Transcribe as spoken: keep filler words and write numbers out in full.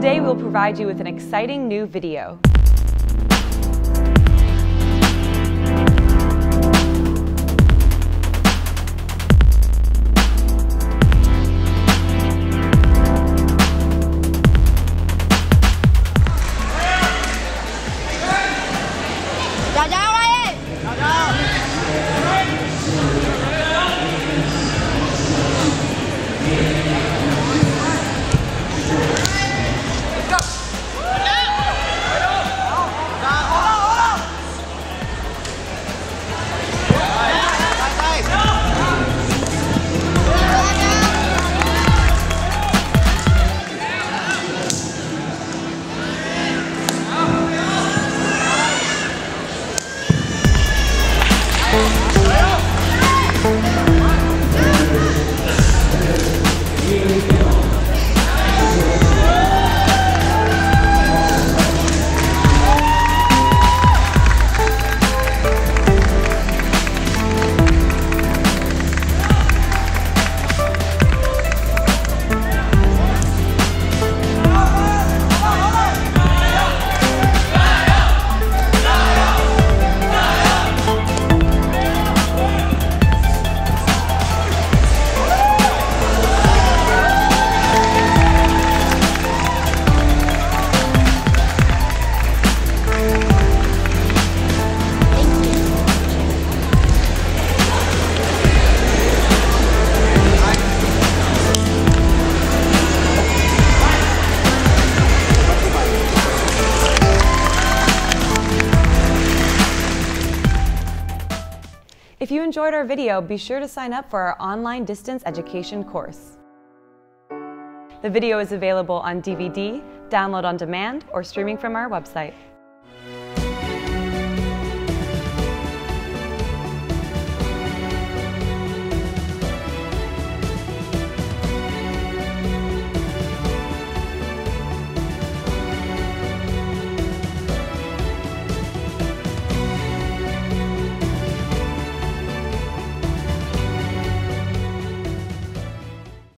Today we will provide you with an exciting new video. If you enjoyed our video, be sure to sign up for our online distance education course. The video is available on D V D, download on demand, or streaming from our website.